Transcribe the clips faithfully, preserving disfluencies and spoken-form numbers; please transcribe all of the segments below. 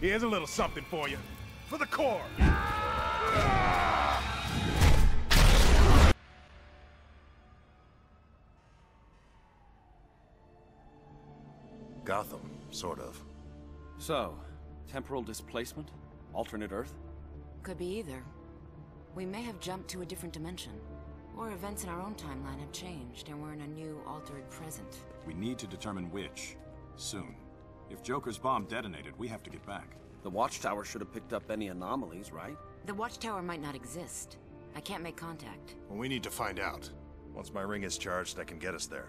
Here's a little something for you. For the Corps! Gotham, sort of. So, temporal displacement? Alternate Earth? Could be either. We may have jumped to a different dimension. Or events in our own timeline have changed, and we're in a new, altered present. We need to determine which. Soon. If Joker's bomb detonated, we have to get back. The Watchtower should have picked up any anomalies, right? The Watchtower might not exist. I can't make contact. Well, we need to find out. Once my ring is charged, I can get us there.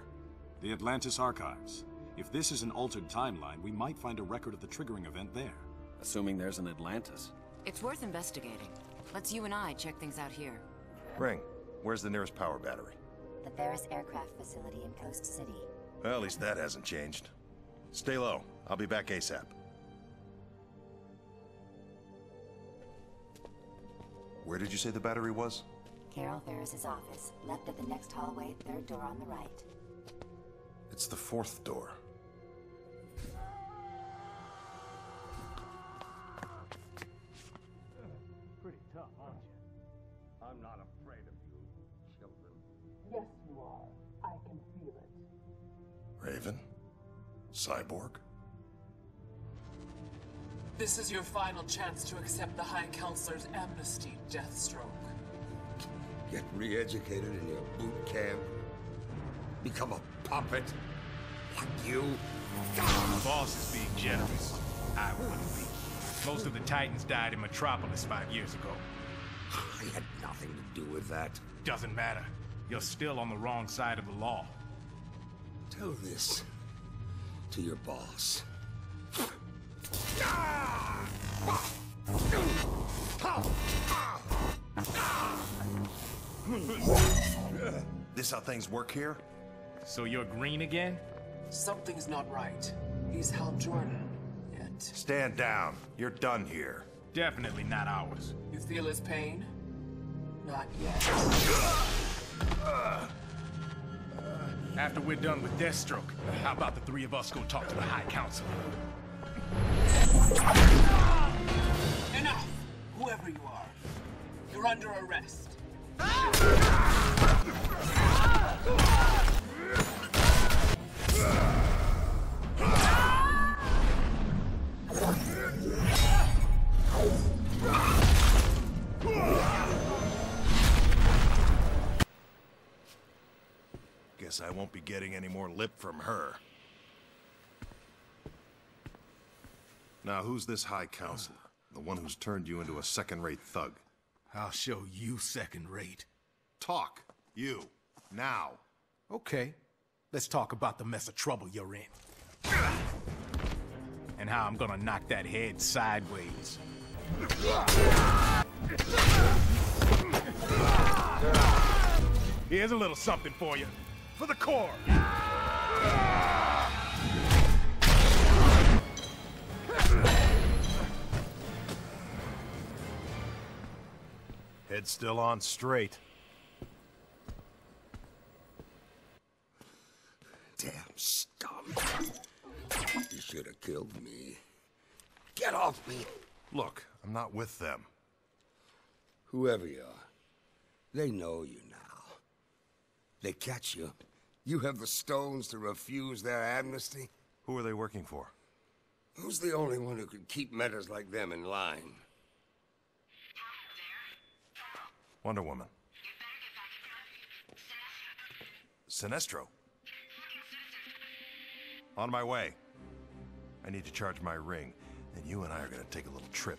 The Atlantis Archives. If this is an altered timeline, we might find a record of the triggering event there. Assuming there's an Atlantis. It's worth investigating. Let's you and I check things out here. Ring, where's the nearest power battery? The Ferris Aircraft Facility in Coast City. Well, at least that hasn't changed. Stay low. I'll be back ASAP. Where did you say the battery was? Carol Ferris's office. Left at the next hallway, third door on the right. It's the fourth door. Pretty tough, aren't you? I'm not afraid of you, children. Yes, you are. I can feel it. Raven? Cyborg? This is your final chance to accept the High Counselor's amnesty, Deathstroke. Get re-educated in your boot camp. Become a puppet. Like you. The boss is being generous. I wouldn't be. Most of the Titans died in Metropolis five years ago. I had nothing to do with that. Doesn't matter. You're still on the wrong side of the law. Tell this to your boss. This how things work here? So you're green again? Something's not right. He's Hal Jordan, and... Stand down. You're done here. Definitely not ours. You feel his pain? Not yet. Uh. After we're done with Deathstroke, how about the three of us go talk to the High Council? Enough! Whoever you are, you're under arrest. Guess I won't be getting any more lip from her. Now, who's this High Counselor? The one who's turned you into a second-rate thug? I'll show you second-rate. Talk. You. Now. Okay. Let's talk about the mess of trouble you're in. And how I'm gonna knock that head sideways. Here's a little something for you. For the Corps! Head still on straight. Damn scum. You should have killed me. Get off me! Look, I'm not with them. Whoever you are, they know you now. They catch you. You have the stones to refuse their amnesty. Who are they working for? Who's the only one who could keep metas like them in line? Wonder Woman. Sinestro. On my way. I need to charge my ring, and you and I are going to take a little trip.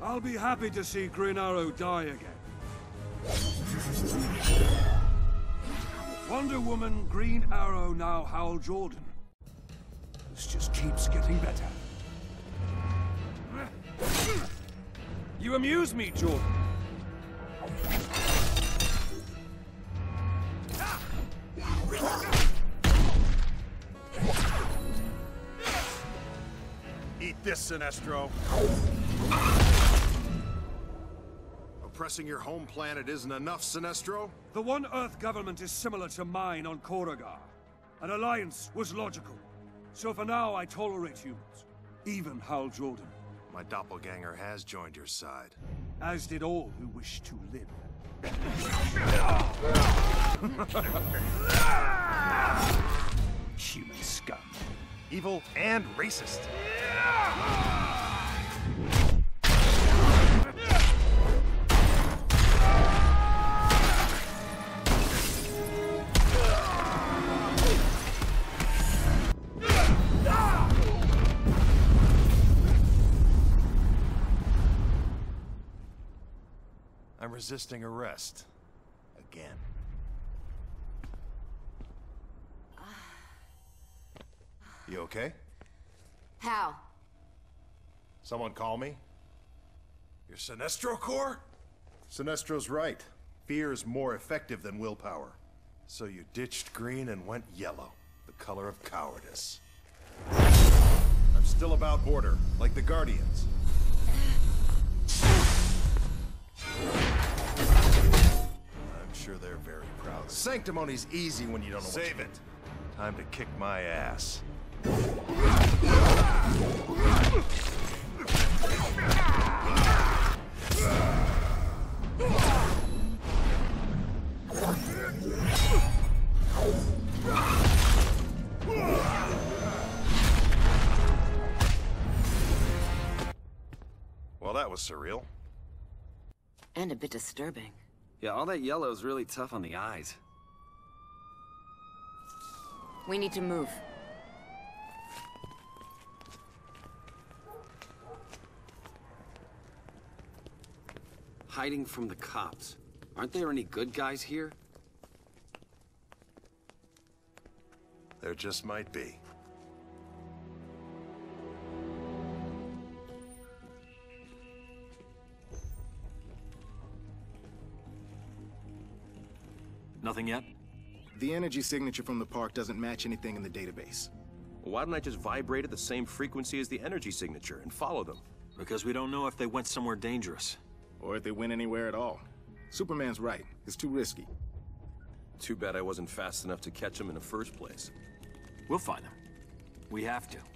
I'll be happy to see Green Arrow die again. Wonder Woman, Green Arrow, now Hal Jordan. This just keeps getting better. You amuse me, Jordan. Eat this, Sinestro. Oppressing your home planet isn't enough, Sinestro? The One Earth government is similar to mine on Koragar. An alliance was logical. So for now, I tolerate humans. Even Hal Jordan. My doppelganger has joined your side. As did all who wish to live. Human scum. Evil and racist. I'm resisting arrest. Again. You okay? How? Someone call me? Your Sinestro Corps? Sinestro's right. Fear is more effective than willpower. So you ditched green and went yellow, the color of cowardice. I'm still about order, like the Guardians. I'm sure they're very proud. Sanctimony's easy when you don't know what to do. Save it. Time to kick my ass. Well, that was surreal. And a bit disturbing. Yeah, all that yellow's really tough on the eyes. We need to move. Hiding from the cops. Aren't there any good guys here? There just might be. Nothing yet? The energy signature from the park doesn't match anything in the database. Well, why don't I just vibrate at the same frequency as the energy signature and follow them? Because we don't know if they went somewhere dangerous. Or if they went anywhere at all. Superman's right. It's too risky. Too bad I wasn't fast enough to catch them in the first place. We'll find them. We have to.